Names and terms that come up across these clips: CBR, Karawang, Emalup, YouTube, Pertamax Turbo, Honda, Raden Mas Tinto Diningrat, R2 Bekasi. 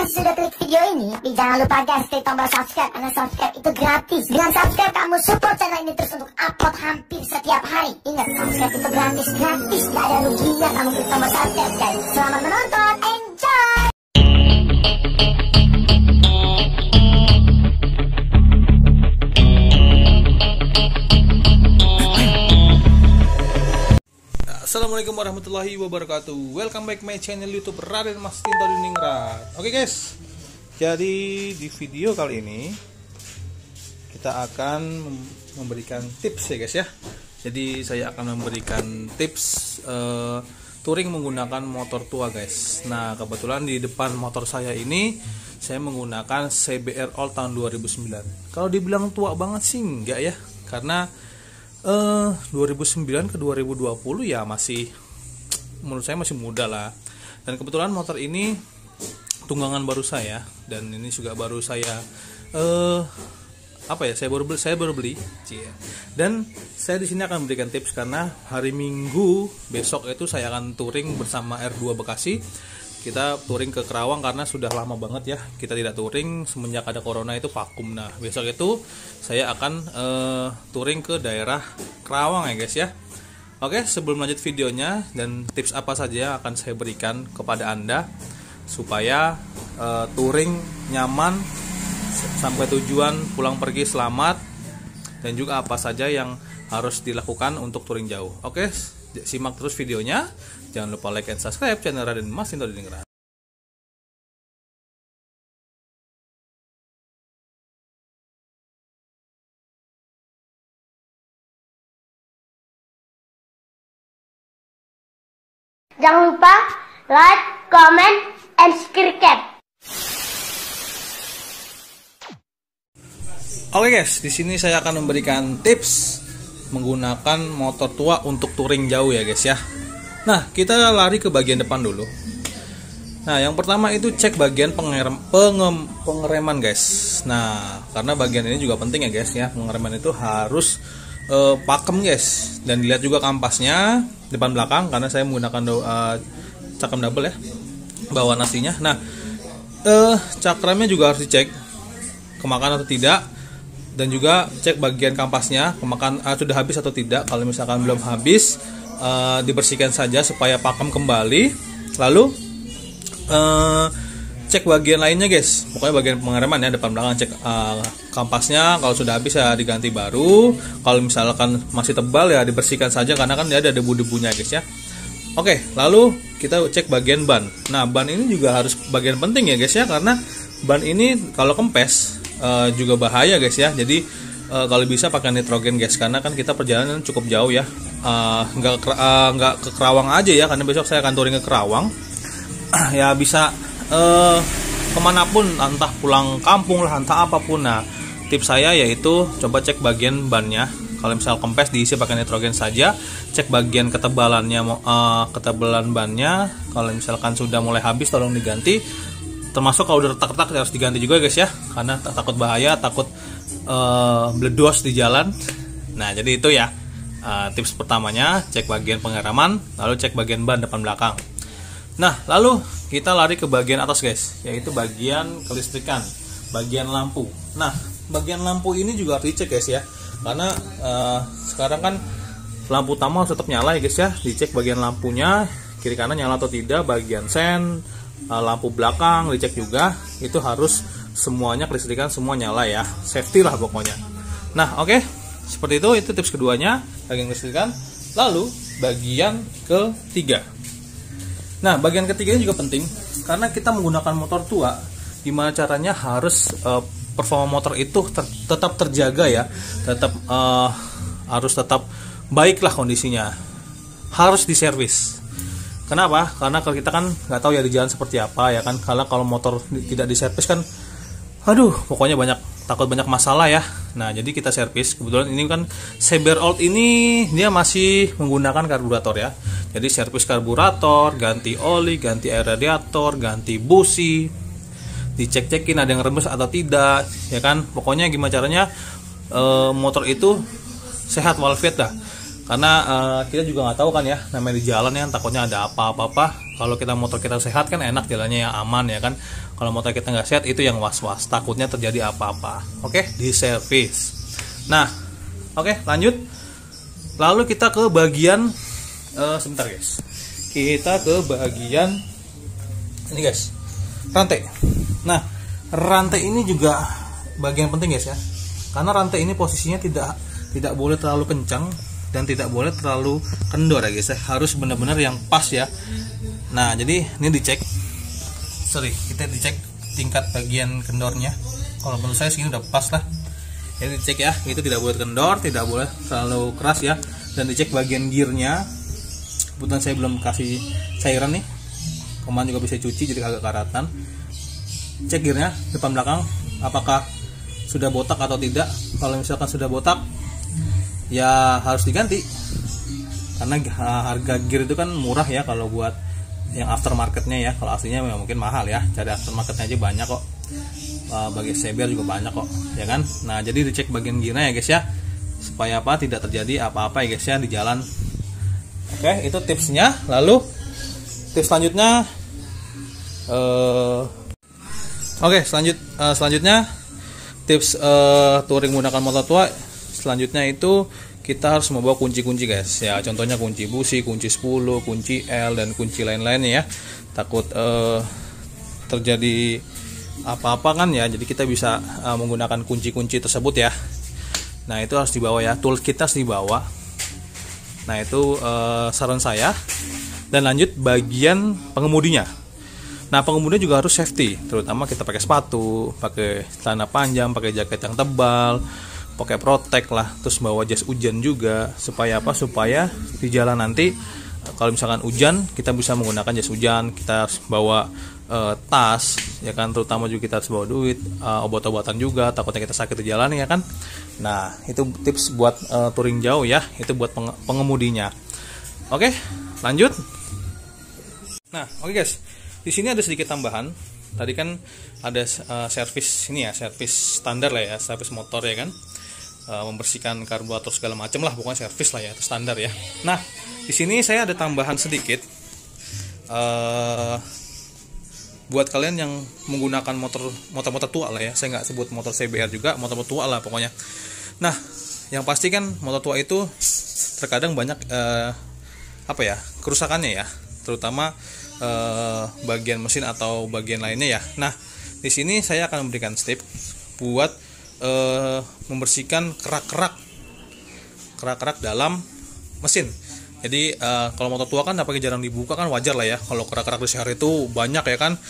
kalian sudah klik video ini, jangan lupa guys klik tombol subscribe, karena subscribe itu gratis. Dengan subscribe kamu support channel ini terus untuk upload hampir setiap hari. Ingat, subscribe itu gratis, gak ada ruginya kamu klik tombol subscribe guys. Selamat menonton, enjoy. Assalamualaikum warahmatullahi wabarakatuh. Welcome back my channel YouTube Raden Mas Tinto Diningrat. Oke guys, jadi di video kali ini kita akan memberikan tips ya guys ya. Jadi saya akan memberikan tips touring menggunakan motor tua guys. Nah kebetulan di depan motor saya ini saya menggunakan CBR All tahun 2009. Kalau dibilang tua banget sih enggak ya, karena 2009 ke 2020 ya masih, menurut saya masih muda lah. Dan kebetulan motor ini tunggangan baru saya, dan ini juga baru saya saya baru beli. Dan saya di sini akan memberikan tips karena hari Minggu besok itu saya akan touring bersama R2 Bekasi. Kita touring ke Karawang karena sudah lama banget ya kita tidak touring semenjak ada corona itu vakum. Nah besok itu saya akan touring ke daerah Karawang ya guys ya. Oke, sebelum lanjut videonya dan tips apa saja akan saya berikan kepada anda supaya touring nyaman sampai tujuan, pulang pergi selamat, dan juga apa saja yang harus dilakukan untuk touring jauh. Oke, simak terus videonya. Jangan lupa like and subscribe channel Raden Mas Tinto Diningrat. Jangan lupa like, comment, and subscribe. Oke guys, di sini saya akan memberikan tips menggunakan motor tua untuk touring jauh ya guys ya. Nah kita lari ke bagian depan dulu. Nah yang pertama itu cek bagian pengereman guys. Nah karena bagian ini juga penting ya guys ya. Pengereman itu harus pakem guys. Dan dilihat juga kampasnya depan belakang, karena saya menggunakan cakram double ya, bawa nasinya. Nah cakramnya juga harus dicek kemakan atau tidak, dan juga cek bagian kampasnya kemakan sudah habis atau tidak. Kalau misalkan belum habis, dibersihkan saja supaya pakem kembali. Lalu cek bagian lainnya guys, pokoknya bagian pengereman ya, depan belakang cek kampasnya. Kalau sudah habis ya diganti baru, kalau misalkan masih tebal ya dibersihkan saja karena kan dia ada debu-debunya guys ya. Oke, lalu kita cek bagian ban. Nah ban ini juga harus bagian penting ya guys ya, karena ban ini kalau kempes juga bahaya guys ya. Jadi kalau bisa pakai nitrogen guys, karena kan kita perjalanan cukup jauh ya. Nggak ke Karawang aja ya, karena besok saya akan touring ke Karawang. Ya bisa kemanapun, entah pulang kampung lah, entah apapun. Nah tips saya yaitu coba cek bagian bannya. Kalau misal kempes diisi pakai nitrogen saja. Cek bagian ketebalannya, ketebalan bannya. Kalau misalkan sudah mulai habis tolong diganti. Termasuk kalau udah retak-retak harus diganti juga guys ya, karena takut bahaya, takut bledos di jalan. Nah jadi itu ya. Tips pertamanya cek bagian pengereman, lalu cek bagian ban depan belakang. Nah lalu kita lari ke bagian atas guys, yaitu bagian kelistrikan, bagian lampu. Nah bagian lampu ini juga harus dicek guys ya, karena sekarang kan lampu utama harus tetap nyala ya guys ya. Dicek bagian lampunya kiri kanan nyala atau tidak, bagian sen, lampu belakang dicek juga. Itu harus semuanya kelistrikan semua nyala ya, safety lah pokoknya. Nah oke, seperti itu tips keduanya, bagian kelistrikan. Lalu bagian ketiga. Nah bagian ketiga ini juga penting, karena kita menggunakan motor tua, gimana caranya harus performa motor itu tetap terjaga ya, tetap harus tetap baiklah kondisinya, harus diservis. Kenapa? Karena kalau kita kan nggak tahu ya di jalan seperti apa ya kan. Kalau motor tidak diservis kan, aduh pokoknya takut banyak masalah ya. Nah jadi kita servis. Kebetulan ini kan CBR Old ini dia masih menggunakan karburator ya. Jadi servis karburator, ganti oli, ganti air radiator, ganti busi, dicek-cekin ada yang rembes atau tidak ya kan. Pokoknya gimana caranya motor itu sehat walafiat lah. Karena kita juga nggak tahu kan ya, namanya di jalan ya, takutnya ada apa-apa. Kalau kita motor kita sehat kan enak jalannya, yang aman ya kan. Kalau motor kita nggak sehat, itu yang was-was, takutnya terjadi apa-apa. Oke, di servis. Nah, oke, lanjut. Lalu kita ke bagian sebentar guys, kita ke bagian ini guys, rantai. Nah, rantai ini juga bagian penting guys ya, karena rantai ini posisinya tidak boleh terlalu kencang dan tidak boleh terlalu kendor ya guys ya. Harus benar-benar yang pas ya. Nah, jadi ini dicek, kita dicek tingkat bagian kendornya. Kalau menurut saya segini udah pas lah. Jadi dicek ya, itu tidak boleh kendor, tidak boleh terlalu keras ya. Dan dicek bagian gearnya. Kebetulan saya belum kasih cairan nih, kemarin juga bisa cuci jadi agak karatan. Cek gearnya depan belakang, apakah sudah botak atau tidak. Kalau misalkan sudah botak, ya harus diganti, karena harga gear itu kan murah ya kalau buat yang aftermarketnya ya. Kalau aslinya memang mungkin mahal ya, cari aftermarketnya aja banyak kok, bagi CBR juga banyak kok ya kan. Nah, jadi dicek bagian gearnya ya guys ya, supaya apa, tidak terjadi apa-apa ya guys ya di jalan. Oke, itu tipsnya. Lalu tips selanjutnya, selanjutnya tips touring menggunakan motor tua. Selanjutnya itu kita harus membawa kunci-kunci guys ya, contohnya kunci busi, kunci 10, kunci L, dan kunci lain-lainnya ya. Takut terjadi apa-apa kan ya, jadi kita bisa menggunakan kunci-kunci tersebut ya. Nah, itu harus dibawa ya, tool kita harus dibawa. Nah, itu saran saya. Dan lanjut bagian pengemudinya. Nah, pengemudi juga harus safety, terutama kita pakai sepatu, pakai celana panjang, pakai jaket yang tebal, pakai protect lah, terus bawa jas hujan juga, supaya apa? Supaya di jalan nanti kalau misalkan hujan, kita bisa menggunakan jas hujan. Kita harus bawa tas ya kan, terutama juga kita harus bawa duit, obat-obatan juga, takutnya kita sakit di jalan ya kan. Nah, itu tips buat touring jauh ya, itu buat pengemudinya. Oke, lanjut. Nah, oke guys. Di sini ada sedikit tambahan. Tadi kan ada servis ini ya, servis standar lah ya, servis motor ya kan, membersihkan karburator segala macam lah, bukan servis lah ya, itu standar ya. Nah, di sini saya ada tambahan sedikit buat kalian yang menggunakan motor-motor tua lah ya. Saya nggak sebut motor CBR juga, motor-motor tua lah pokoknya. Nah, yang pasti kan motor tua itu terkadang banyak kerusakannya ya, terutama bagian mesin atau bagian lainnya ya. Nah, di sini saya akan memberikan tips buat membersihkan kerak-kerak dalam mesin. Jadi kalau motor tua kan apalagi jarang dibuka kan, wajar lah ya kalau kerak-kerak di share itu banyak ya kan.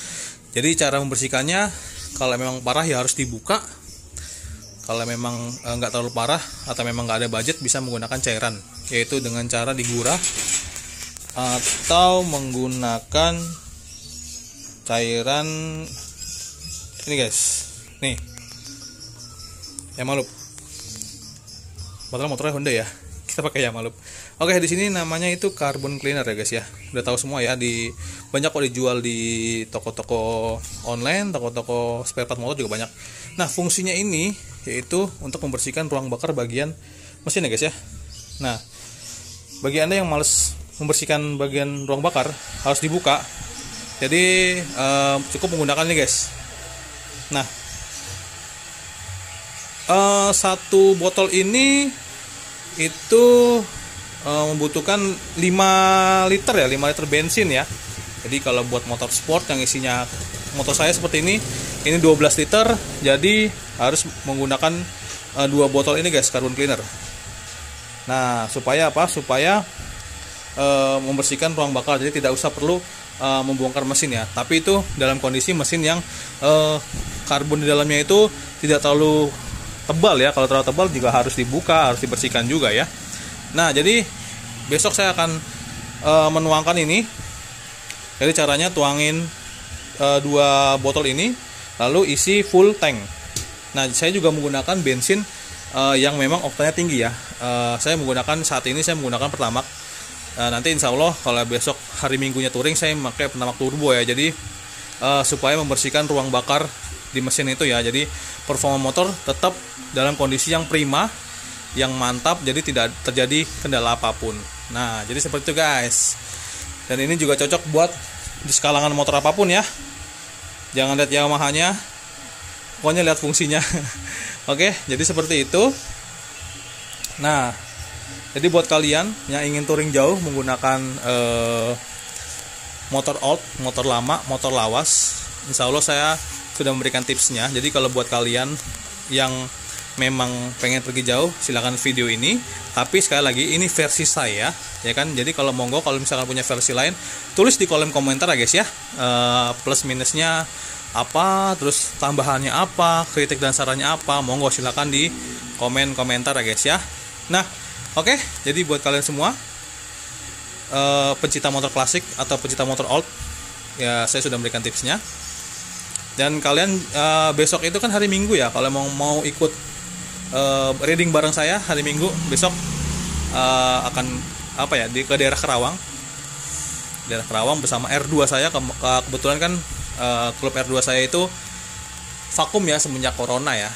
Jadi cara membersihkannya, kalau memang parah ya harus dibuka. Kalau memang nggak terlalu parah atau memang nggak ada budget, bisa menggunakan cairan, yaitu dengan cara digurah atau menggunakan cairan ini guys, nih Emalup, padahal motornya Honda ya, kita pakai Emalup. Oke, di sini namanya itu carbon cleaner ya guys ya, udah tahu semua ya, di banyak kok dijual di toko-toko online, toko-toko spare part motor juga banyak. Nah, fungsinya ini yaitu untuk membersihkan ruang bakar bagian mesin ya guys ya. Nah, bagi anda yang males membersihkan bagian ruang bakar, harus dibuka. Jadi cukup menggunakan ini guys. Nah, satu botol ini itu membutuhkan 5 liter ya, 5 liter bensin ya. Jadi kalau buat motor sport yang isinya, motor saya seperti ini 12 liter. Jadi harus menggunakan 2 botol ini guys, carbon cleaner. Nah, supaya apa? Supaya membersihkan ruang bakar, jadi tidak usah perlu membongkar mesin ya. Tapi itu dalam kondisi mesin yang karbon di dalamnya itu tidak terlalu tebal ya. Kalau terlalu tebal juga harus dibuka, harus dibersihkan juga ya. Nah, jadi besok saya akan menuangkan ini. Jadi caranya tuangin 2 botol ini, lalu isi full tank. Nah, saya juga menggunakan bensin yang memang oktannya tinggi ya. Saya menggunakan, saat ini saya menggunakan Pertamax. Nanti insya Allah kalau besok hari Minggunya touring, saya pakai Pertamax Turbo ya. Jadi supaya membersihkan ruang bakar di mesin itu ya. Jadi performa motor tetap dalam kondisi yang prima, yang mantap, jadi tidak terjadi kendala apapun. Nah, jadi seperti itu guys. Dan ini juga cocok buat di kalangan motor apapun ya. Jangan lihat Yamaha-nya, pokoknya lihat fungsinya. Oke, jadi seperti itu. Nah, jadi buat kalian yang ingin touring jauh menggunakan motor old, motor lama, motor lawas, insya Allah saya sudah memberikan tipsnya. Jadi kalau buat kalian yang memang pengen pergi jauh, silahkan video ini. Tapi sekali lagi, ini versi saya, ya kan? Jadi kalau monggo, kalau misalkan punya versi lain, tulis di kolom komentar ya guys ya, plus minusnya apa, terus tambahannya apa, kritik dan sarannya apa, monggo silahkan di komen komentar ya guys ya. Nah, oke, jadi buat kalian semua pencinta motor klasik atau pencinta motor old, ya saya sudah memberikan tipsnya. Dan kalian besok itu kan hari Minggu ya, kalau mau ikut reading bareng saya hari Minggu besok akan apa ya, ke daerah Karawang, bersama R2 saya. Kebetulan kan klub R2 saya itu vakum ya semenjak corona ya.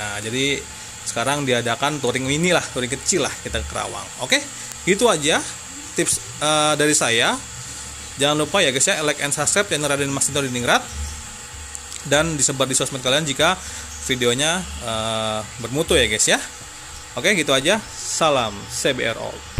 Nah, jadi sekarang diadakan touring mini lah, touring kecil lah, kita ke Karawang. Oke, gitu aja tips dari saya. Jangan lupa ya guys ya, like and subscribe channel Raden Mas Tinto Diningrat, dan disebar di sosmed kalian jika videonya bermutu ya guys ya. Oke, gitu aja. Salam CBR all.